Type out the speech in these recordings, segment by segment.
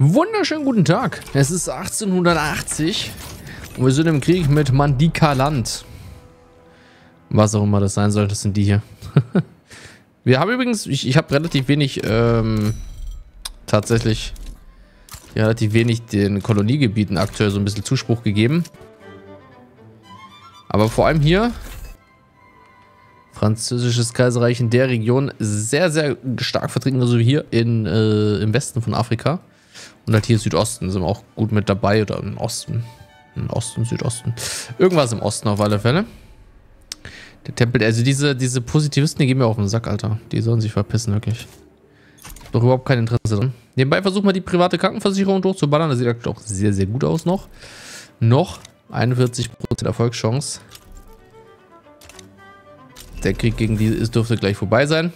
Wunderschönen guten Tag. Es ist 1880 und wir sind im Krieg mit Mandika-Land. Was auch immer das sein soll, das sind die hier. Wir haben übrigens, ich habe relativ wenig, tatsächlich, relativ wenig den Koloniegebieten aktuell so ein bisschen Zuspruch gegeben. Aber vor allem hier, französisches Kaiserreich in der Region, sehr, sehr stark vertreten, also hier im Westen von Afrika. Und halt hier im Südosten sind wir auch gut mit dabei. Oder im Osten. Im Osten, Südosten. Irgendwas im Osten auf alle Fälle. Der Tempel. Also diese Positivisten, die gehen mir auf den Sack, Alter. Die sollen sich verpissen, wirklich. Doch überhaupt kein Interesse dran. Nebenbei versuchen wir die private Krankenversicherung durchzuballern. Das sieht halt auch sehr, sehr gut aus noch. Noch 41% Erfolgschance. Der Krieg gegen die dürfte gleich vorbei sein.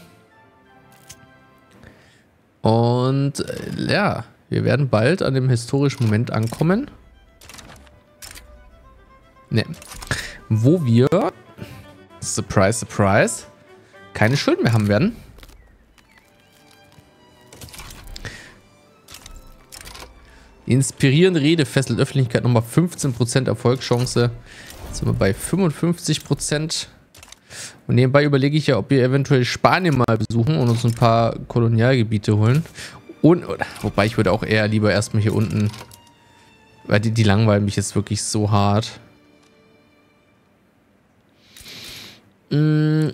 Und ja. Wir werden bald an dem historischen Moment ankommen. Ne. Wo wir, surprise, surprise, keine Schulden mehr haben werden. Die inspirierende Rede fesselt Öffentlichkeit nochmal 15% Erfolgschance. Jetzt sind wir bei 55%. Und nebenbei überlege ich ja, ob wir eventuell Spanien mal besuchen und uns ein paar Kolonialgebiete holen. Und, wobei ich würde auch eher lieber erstmal hier unten, weil die langweilen mich jetzt wirklich so hart. Die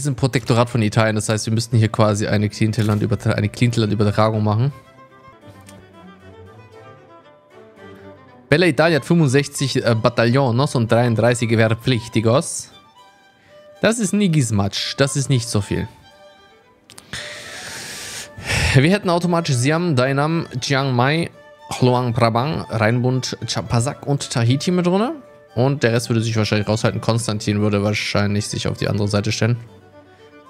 sind Protektorat von Italien, das heißt, wir müssten hier quasi eine Klientellandübertragung machen. Bella Italia hat 65 Bataillons und 33 Wehrpflichtigos. Das ist Nigismatsch, das ist nicht so viel. Wir hätten automatisch Siam, Dainam, Chiang Mai, Luang Prabang, Rheinbund, Champasak und Tahiti mit drin. Und der Rest würde sich wahrscheinlich raushalten. Konstantin würde wahrscheinlich sich auf die andere Seite stellen.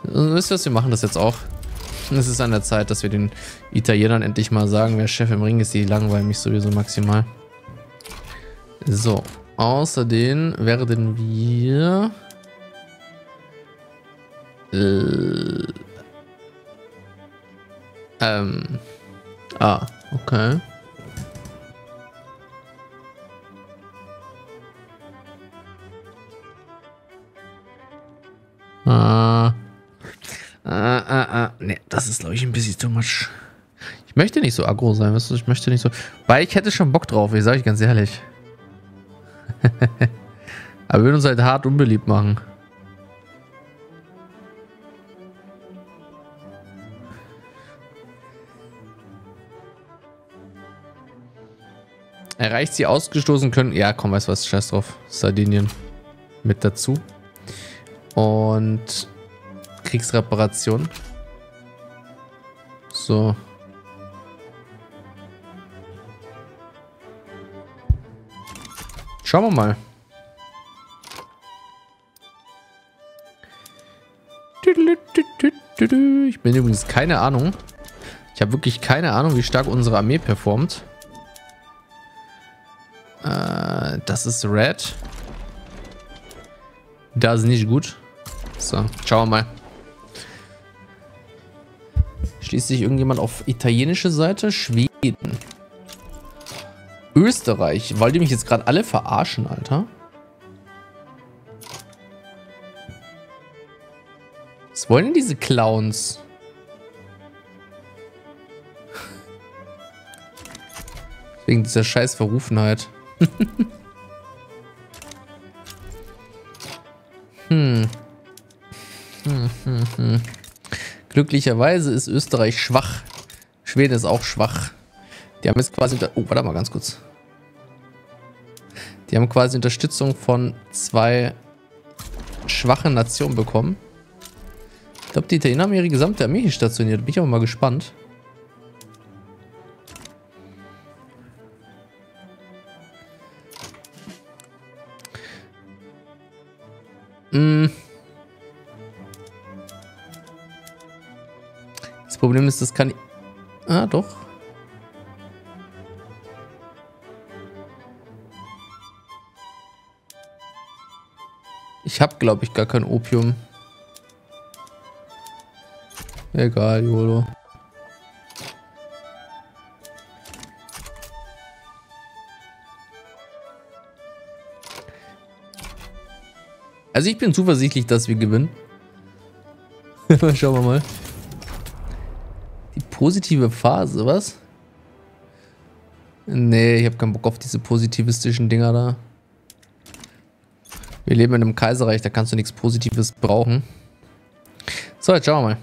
Und wisst ihr was, wir machen das jetzt auch. Es ist an der Zeit, dass wir den Italienern endlich mal sagen, wer Chef im Ring ist, die langweilen mich sowieso maximal. So, außerdem werden wir... okay. Ne, das ist, glaube ich, ein bisschen too much. Ich möchte nicht so aggro sein, weißt du? Ich möchte nicht so... Weil ich hätte schon Bock drauf, ich sage ich ganz ehrlich. Aber wir würden uns halt hart unbeliebt machen. Erreicht sie ausgestoßen können. Ja, komm, weißt du was? Scheiß drauf. Sardinien mit dazu. Und Kriegsreparation. So. Schauen wir mal. Ich bin übrigens keine Ahnung. Ich habe wirklich keine Ahnung, wie stark unsere Armee performt. Das ist Red. Das ist nicht gut. So, schauen wir mal. Schließt sich irgendjemand auf italienische Seite? Schweden. Österreich. Wollt ihr mich jetzt gerade alle verarschen, Alter? Was wollen denn diese Clowns? Wegen dieser scheiß Verrufenheit. Glücklicherweise ist Österreich schwach. Schweden ist auch schwach. Die haben jetzt quasi... Oh, warte mal ganz kurz. Die haben quasi Unterstützung von zwei schwachen Nationen bekommen. Ich glaube, die Italiener haben ihre gesamte Armee hier stationiert. Bin ich aber mal gespannt. Das Problem ist, das kann... Ah, doch. Ich habe, glaube ich, gar kein Opium. Egal, YOLO. Also ich bin zuversichtlich, dass wir gewinnen. Schauen wir mal. Die positive Phase, was? Nee, ich habe keinen Bock auf diese positivistischen Dinger da. Wir leben in einem Kaiserreich, da kannst du nichts Positives brauchen. So, jetzt schauen wir mal.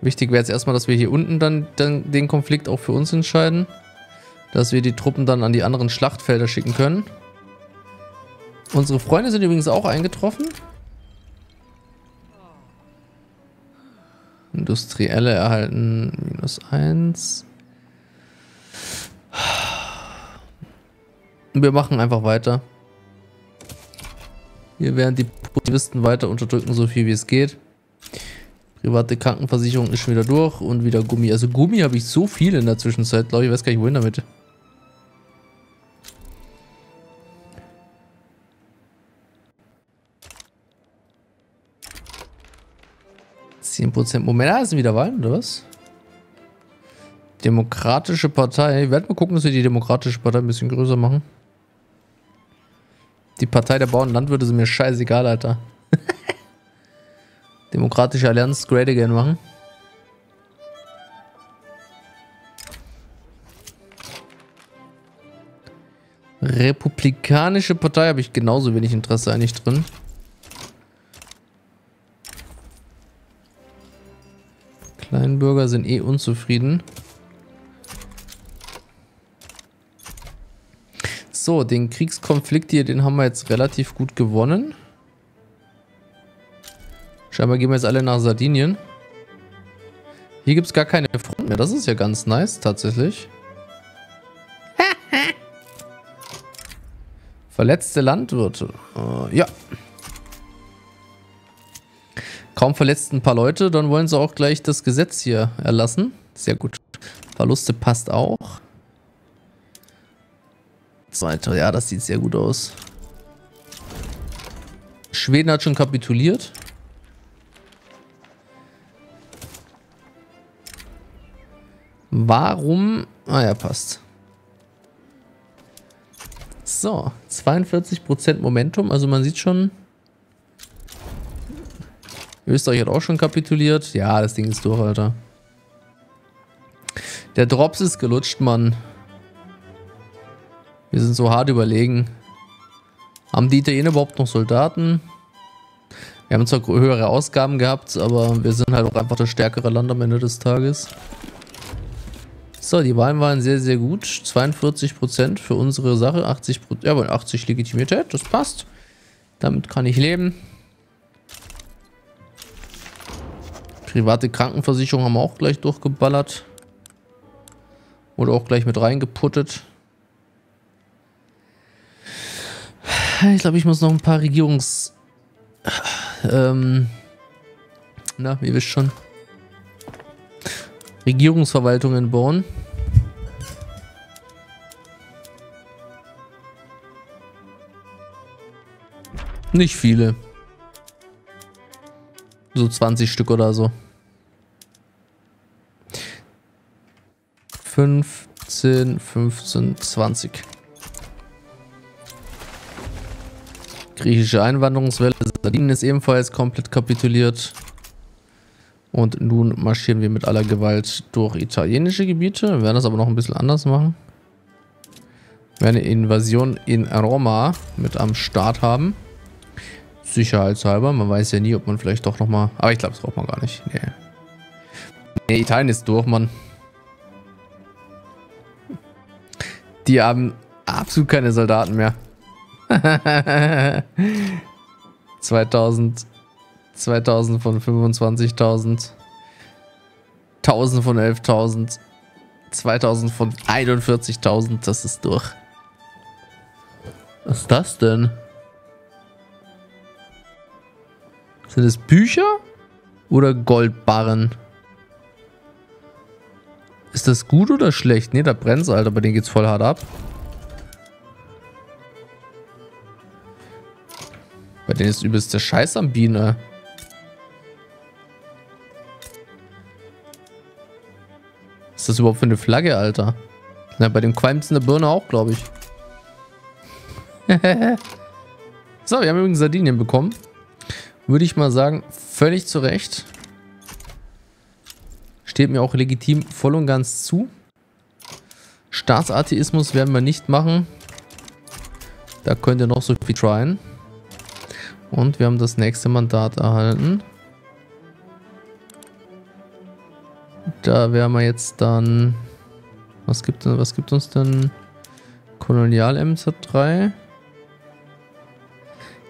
Wichtig wäre jetzt erstmal, dass wir hier unten dann den Konflikt auch für uns entscheiden. Dass wir die Truppen dann an die anderen Schlachtfelder schicken können. Unsere Freunde sind übrigens auch eingetroffen. Industrielle erhalten -1. Wir machen einfach weiter. Wir werden die Positivisten weiter unterdrücken, so viel wie es geht. Private Krankenversicherung ist schon wieder durch und wieder Gummi. Also Gummi habe ich so viel in der Zwischenzeit, glaube ich. Ich weiß gar nicht, wohin damit. Moment, da sind wieder Wahlen, oder was? Demokratische Partei. Wir werden mal gucken, dass wir die Demokratische Partei ein bisschen größer machen. Die Partei der Bauern und Landwirte sind mir scheißegal, Alter. Demokratische Allianz Great Again machen. Republikanische Partei habe ich genauso wenig Interesse eigentlich drin. Kleinbürger sind eh unzufrieden. So, den Kriegskonflikt hier, den haben wir jetzt relativ gut gewonnen. Scheinbar gehen wir jetzt alle nach Sardinien. Hier gibt es gar keine Front mehr. Das ist ja ganz nice, tatsächlich. Verletzte Landwirte. Ja. Kaum verletzt ein paar Leute, dann wollen sie auch gleich das Gesetz hier erlassen. Sehr gut. Verluste passt auch. Zweiter, ja, das sieht sehr gut aus. Schweden hat schon kapituliert. Warum? Ah ja, passt. So, 42% Momentum, also man sieht schon... Österreich hat auch schon kapituliert. Ja, das Ding ist durch, Alter. Der Drops ist gelutscht, Mann. Wir sind so hart überlegen. Haben die Italiener überhaupt noch Soldaten? Wir haben zwar höhere Ausgaben gehabt, aber wir sind halt auch einfach das stärkere Land am Ende des Tages. So, die Wahlen waren sehr, sehr gut. 42% für unsere Sache. 80%, ja, aber 80 Legitimität, das passt. Damit kann ich leben. Private Krankenversicherung haben wir auch gleich durchgeballert. Oder auch gleich mit reingeputtet. Ich glaube, ich muss noch ein paar Regierungs... na, ihr wisst schon. Regierungsverwaltungen bauen. Nicht viele. So 20 Stück oder so. 15, 15, 20. Griechische Einwanderungswelle. Sardinien ist ebenfalls komplett kapituliert. Und nun marschieren wir mit aller Gewalt durch italienische Gebiete. Wir werden das aber noch ein bisschen anders machen. Wir werden eine Invasion in Roma mit am Start haben. Sicherheitshalber, man weiß ja nie, ob man vielleicht doch nochmal... Aber ich glaube, das braucht man gar nicht. Nee. Nee, Italien ist durch, Mann. Die haben absolut keine Soldaten mehr. 2000 von 25.000. 1000 von 11.000. 2000 von 41.000. Das ist durch. Was ist das denn? Sind es Bücher oder Goldbarren? Ist das gut oder schlecht? Ne, da brennt's, Alter, bei denen geht's voll hart ab. Bei denen ist übelst der Scheiß am Biene. Ist das überhaupt für eine Flagge, Alter? Na, bei dem Qualm's in der Birne auch, glaube ich. So, wir haben übrigens Sardinien bekommen. würde ich mal sagen, völlig zu Recht. Steht mir auch legitim voll und ganz zu. Staatsatheismus werden wir nicht machen. Da könnt ihr noch so viel tryen. Und wir haben das nächste Mandat erhalten. Da wären wir jetzt dann... Was gibt uns denn? Kolonialämter 3.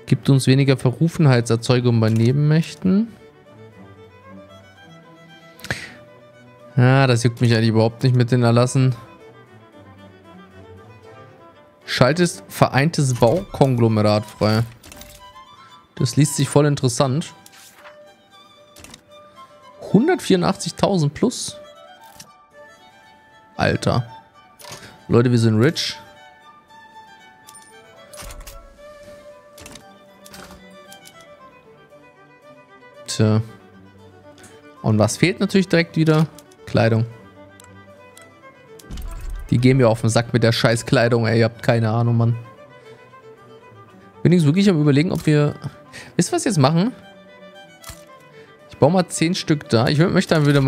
Gibt uns weniger Verrufenheitserzeugung bei Nebenmächten. Ah, das juckt mich eigentlich überhaupt nicht mit den Erlassen. Schaltest vereintes Baukonglomerat frei. Das liest sich voll interessant. 184.000 plus. Alter. Leute, wir sind rich. Tja. Und was fehlt natürlich direkt wieder? Kleidung. Die gehen mir auf den Sack mit der scheiß Kleidung, ey. Ihr habt keine Ahnung, Mann. Bin ich wirklich am Überlegen, ob wir... Wisst ihr, was wir jetzt machen? Ich baue mal 10 Stück da. Ich möchte mal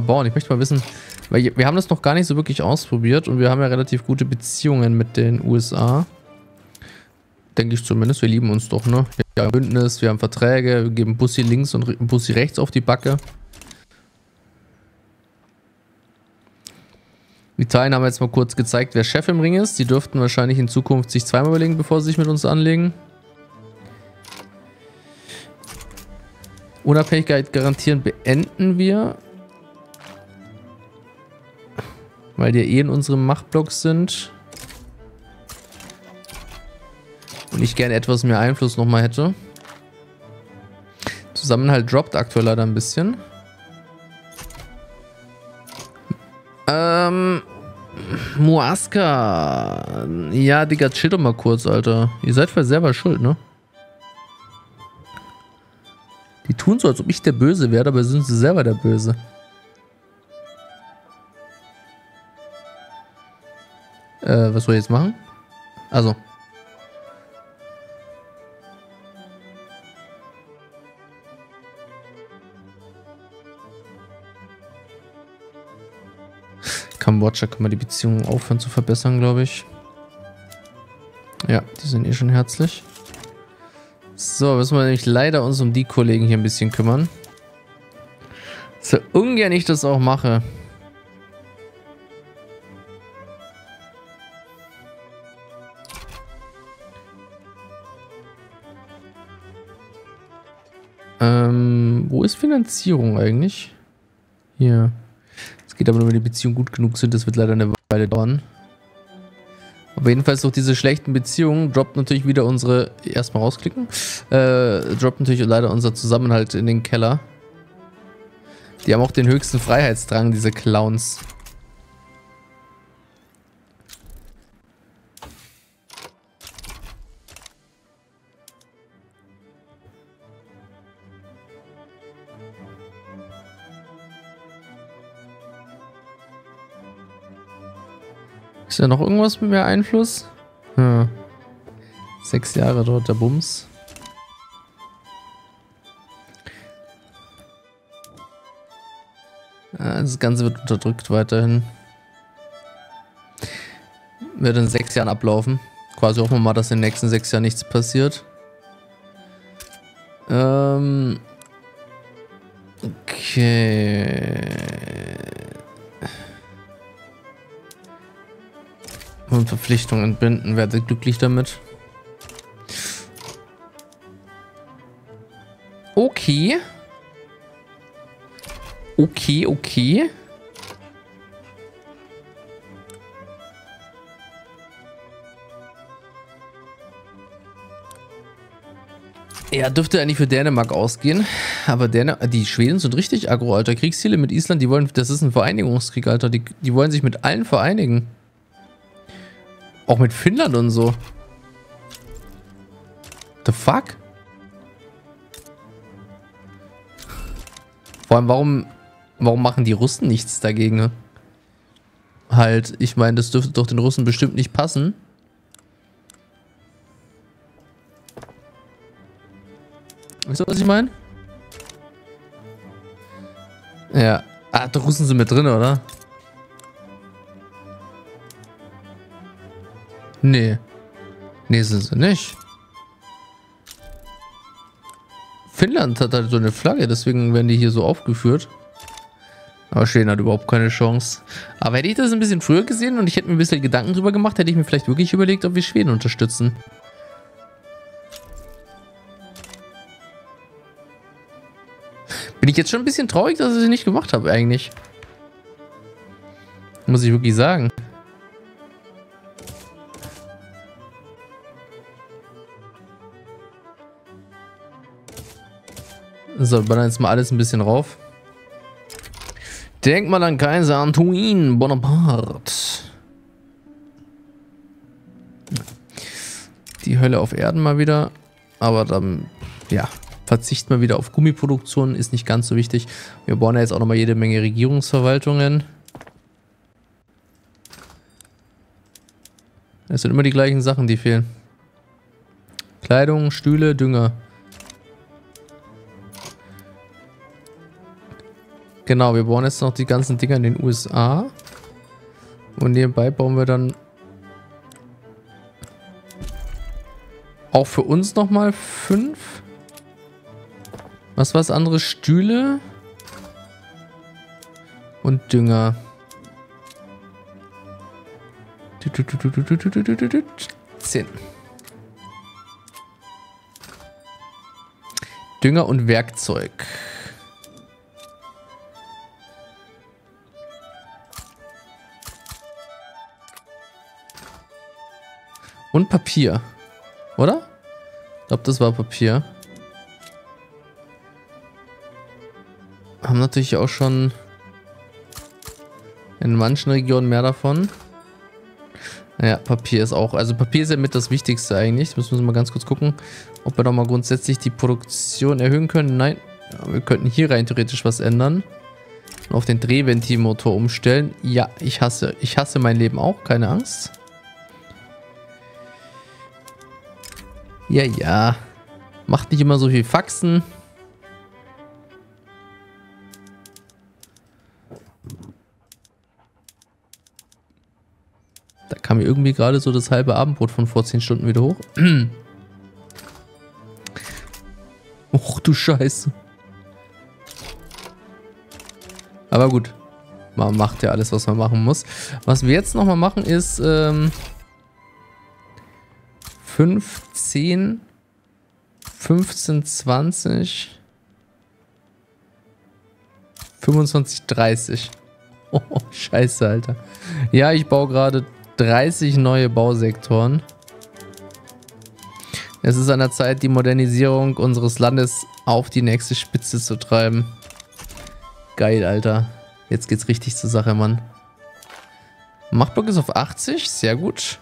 bauen. Ich möchte mal wissen... Weil wir haben das noch gar nicht so wirklich ausprobiert. Und wir haben ja relativ gute Beziehungen mit den USA. Denke ich zumindest. Wir lieben uns doch, ne? Wir haben Bündnis, wir haben Verträge. Wir geben Bussi links und Bussi rechts auf die Backe. Italien haben wir jetzt mal kurz gezeigt, wer Chef im Ring ist. Die dürften wahrscheinlich in Zukunft sich zweimal überlegen, bevor sie sich mit uns anlegen. Unabhängigkeit garantieren beenden wir. Weil die ja eh in unserem Machtblock sind. Und ich gerne etwas mehr Einfluss nochmal hätte. Zusammenhalt droppt aktuell leider ein bisschen. Muaska. Ja, Digga, chill doch mal kurz, Alter. Ihr seid vielleicht selber schuld, ne? Die tun so, als ob ich der Böse wäre, aber sind sie selber der Böse. Was soll ich jetzt machen? Also. Kambodscha können wir die Beziehungen aufhören zu verbessern, glaube ich. Ja, die sind eh schon herzlich. So, müssen wir nämlich leider uns um die Kollegen hier ein bisschen kümmern. So ungern ich das auch mache. Wo ist Finanzierung eigentlich? Hier. Es geht aber nur, wenn die Beziehungen gut genug sind. Das wird leider eine Weile dauern. Aber jedenfalls durch diese schlechten Beziehungen droppt natürlich wieder unsere... Erstmal rausklicken. Droppt natürlich leider unser Zusammenhalt in den Keller. Die haben auch den höchsten Freiheitsdrang, diese Clowns. Ist da noch irgendwas mit mehr Einfluss? Hm. 6 Jahre dort der Bums. Ah, das Ganze wird unterdrückt weiterhin. Wird in 6 Jahren ablaufen. Quasi hoffen wir mal, dass in den nächsten 6 Jahren nichts passiert. Okay. Und Verpflichtungen entbinden, werdet glücklich damit. Okay. Okay, okay. Ja, dürfte eigentlich für Dänemark ausgehen. Aber die Schweden sind richtig aggro, Alter. Kriegsziele mit Island, die wollen, das ist ein Vereinigungskrieg, Alter. Die wollen sich mit allen vereinigen. Auch mit Finnland und so. The fuck? Vor allem, warum machen die Russen nichts dagegen? Halt, ich meine, das dürfte doch den Russen bestimmt nicht passen. Weißt du, was ich meine? Ja. Ah, die Russen sind mit drin, oder? Nee. Nee, sind sie nicht. Finnland hat halt so eine Flagge, deswegen werden die hier so aufgeführt. Aber Schweden hat überhaupt keine Chance. Aber hätte ich das ein bisschen früher gesehen und ich hätte mir ein bisschen Gedanken drüber gemacht, hätte ich mir vielleicht wirklich überlegt, ob wir Schweden unterstützen. Bin ich jetzt schon ein bisschen traurig, dass ich es nicht gemacht habe eigentlich. Muss ich wirklich sagen. So, ballern jetzt mal alles ein bisschen rauf. Denkt mal an Kaiser Antoine Bonaparte. Die Hölle auf Erden mal wieder. Aber dann, ja, verzicht mal wieder auf Gummiproduktion. Ist nicht ganz so wichtig. Wir bauen ja jetzt auch nochmal jede Menge Regierungsverwaltungen. Es sind immer die gleichen Sachen, die fehlen. Kleidung, Stühle, Dünger. Genau, wir bauen jetzt noch die ganzen Dinger in den USA. Und nebenbei bauen wir dann auch für uns nochmal 5. Was war's? Andere Stühle und Dünger. Zehn. Dünger und Werkzeug. Und Papier, oder? Ich glaube, das war Papier. Haben natürlich auch schon in manchen Regionen mehr davon. Ja, Papier ist auch. Also Papier ist ja mit das Wichtigste eigentlich. Da müssen wir mal ganz kurz gucken, ob wir doch mal grundsätzlich die Produktion erhöhen können. Nein, ja, wir könnten hier rein theoretisch was ändern. Und auf den Drehventilmotor umstellen. Ja, ich hasse mein Leben auch, keine Angst. Ja, ja. Macht nicht immer so viel Faxen. Da kam mir irgendwie gerade so das halbe Abendbrot von vor 10 Stunden wieder hoch. Och, du Scheiße. Aber gut. Man macht ja alles, was man machen muss. Was wir jetzt nochmal machen ist... 5, 10, 15, 20, 25, 30. Oh, scheiße, Alter. Ja, ich baue gerade 30 neue Bausektoren. Es ist an der Zeit, die Modernisierung unseres Landes auf die nächste Spitze zu treiben. Geil, Alter. Jetzt geht's richtig zur Sache, Mann. Machtburg ist auf 80, sehr gut.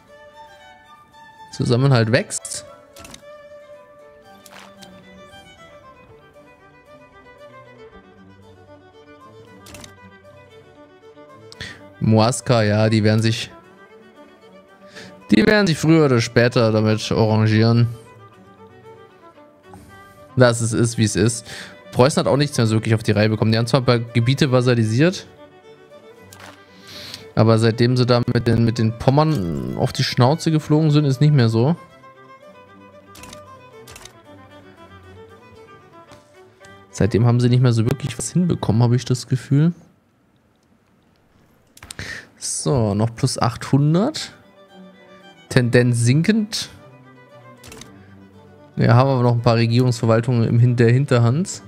Zusammenhalt wächst. Muasca, ja, die werden sich früher oder später damit arrangieren. Dass es ist, wie es ist. Preußen hat auch nichts mehr so wirklich auf die Reihe bekommen. Die haben zwar ein paar Gebiete vasalisiert. Aber seitdem sie da mit den Pommern auf die Schnauze geflogen sind, ist nicht mehr so. Seitdem haben sie nicht mehr so wirklich was hinbekommen, habe ich das Gefühl. So, noch plus 800. Tendenz sinkend. Wir haben aber noch ein paar Regierungsverwaltungen in der Hinterhand.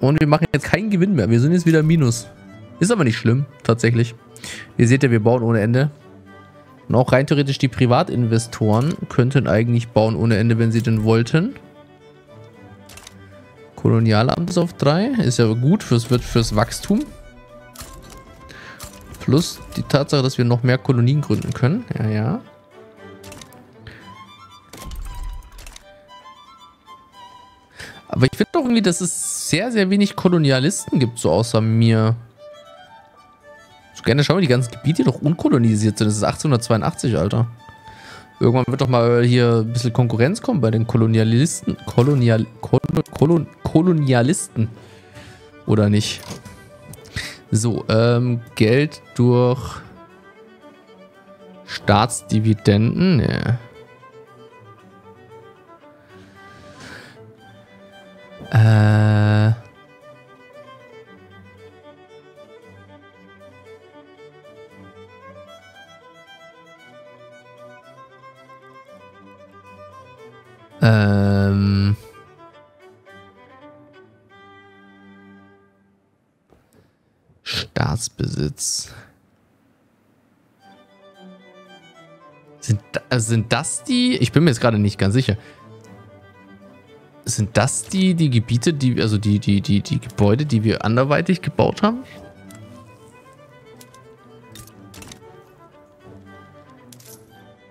Und wir machen jetzt keinen Gewinn mehr. Wir sind jetzt wieder Minus. Ist aber nicht schlimm, tatsächlich. Ihr seht ja, wir bauen ohne Ende. Und auch rein theoretisch die Privatinvestoren könnten eigentlich bauen ohne Ende, wenn sie denn wollten. Kolonialamt ist auf 3. Ist ja gut fürs Wachstum. Plus die Tatsache, dass wir noch mehr Kolonien gründen können. Ja, ja. Aber ich finde doch irgendwie, dass es sehr, sehr wenig Kolonialisten gibt, so außer mir. So gerne schauen wir die ganzen Gebiete, die noch unkolonisiert sind. Das ist 1882, Alter. Irgendwann wird doch mal hier ein bisschen Konkurrenz kommen bei den Kolonialisten. Kolonialisten. Oder nicht? So, Geld durch Staatsdividenden. Ne. Staatsbesitz. Sind das die? Ich bin mir jetzt gerade nicht ganz sicher. Sind das die Gebiete, die, also die Gebäude, die wir anderweitig gebaut haben?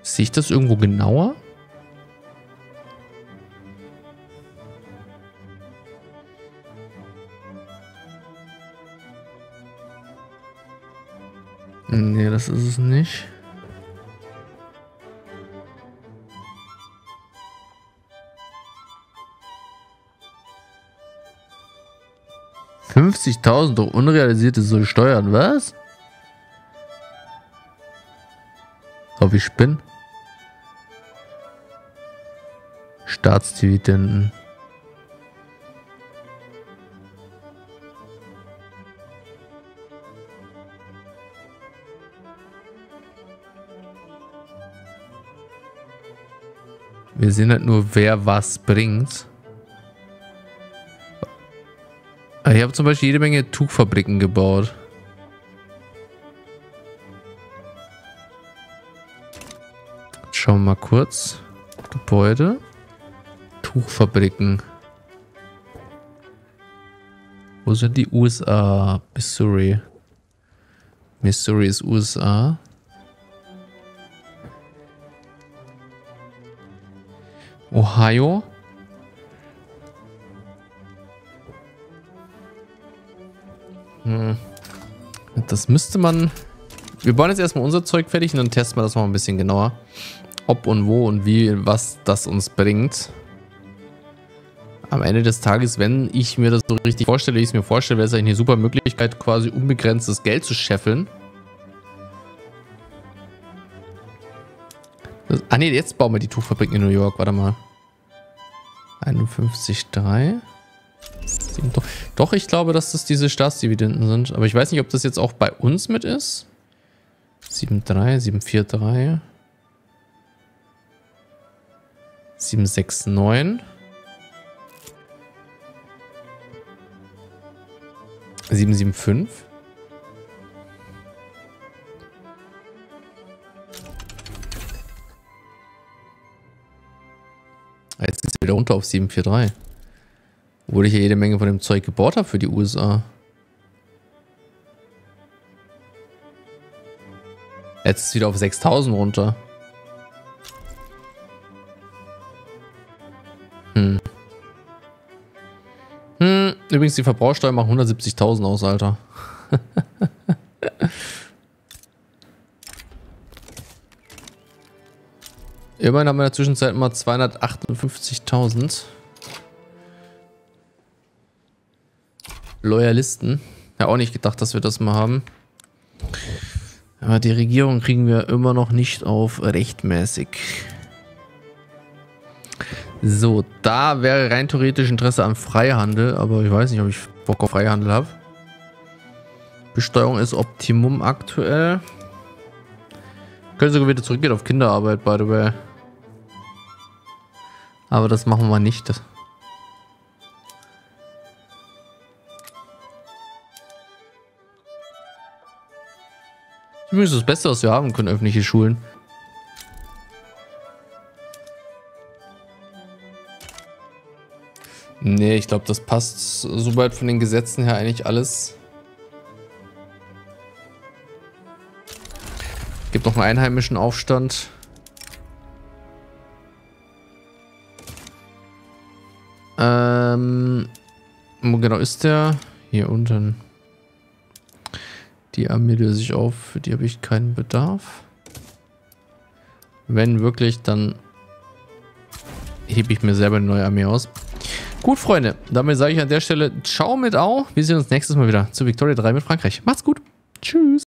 Sehe ich das irgendwo genauer? Nee, das ist es nicht. $50.000 durch unrealisierte Steuern, was? Ob ich spinne? Staatsdividenden. Wir sehen halt nur, wer was bringt. Ich habe zum Beispiel jede Menge Tuchfabriken gebaut. Schauen wir mal kurz. Gebäude. Tuchfabriken. Wo sind die USA? Missouri. Missouri ist USA. Ohio. Hm. Das müsste man... Wir bauen jetzt erstmal unser Zeug fertig und dann testen wir das noch ein bisschen genauer. Ob und wo und wie, was das uns bringt. Am Ende des Tages, wenn ich mir das so richtig vorstelle, wie ich es mir vorstelle, wäre es eigentlich eine super Möglichkeit, quasi unbegrenztes Geld zu scheffeln. Ah ne, jetzt bauen wir die Tuchfabrik in New York. Warte mal. 51,3. Doch, ich glaube, dass das diese Staatsdividenden sind. Aber ich weiß nicht, ob das jetzt auch bei uns mit ist. 7,3, 7,4,3. 7,6,9. 7,7,5. Jetzt ist es wieder runter auf 7,4,3. Obwohl ich ja jede Menge von dem Zeug gebaut habe für die USA. Jetzt ist es wieder auf 6.000 runter. Übrigens, die Verbrauchsteuer macht 170.000 aus, Alter. Immerhin haben wir in der Zwischenzeit mal 258.000 Loyalisten. Ja, auch nicht gedacht, dass wir das mal haben. Aber die Regierung kriegen wir immer noch nicht auf rechtmäßig. So, da wäre rein theoretisch Interesse an Freihandel, aber ich weiß nicht, ob ich Bock auf Freihandel habe. Besteuerung ist Optimum aktuell. Können sogar wieder zurückgehen auf Kinderarbeit, by the way. Aber das machen wir nicht. Übrigens das Beste, was wir haben können, öffentliche Schulen. Nee, ich glaube, das passt soweit von den Gesetzen her eigentlich alles. Gibt noch einen einheimischen Aufstand. Wo genau ist der? Hier unten. Die Armee löse ich auf, für die habe ich keinen Bedarf. Wenn wirklich, dann hebe ich mir selber eine neue Armee aus. Gut, Freunde, damit sage ich an der Stelle ciao mit au. Wir sehen uns nächstes Mal wieder zu Victoria 3 mit Frankreich. Macht's gut. Tschüss.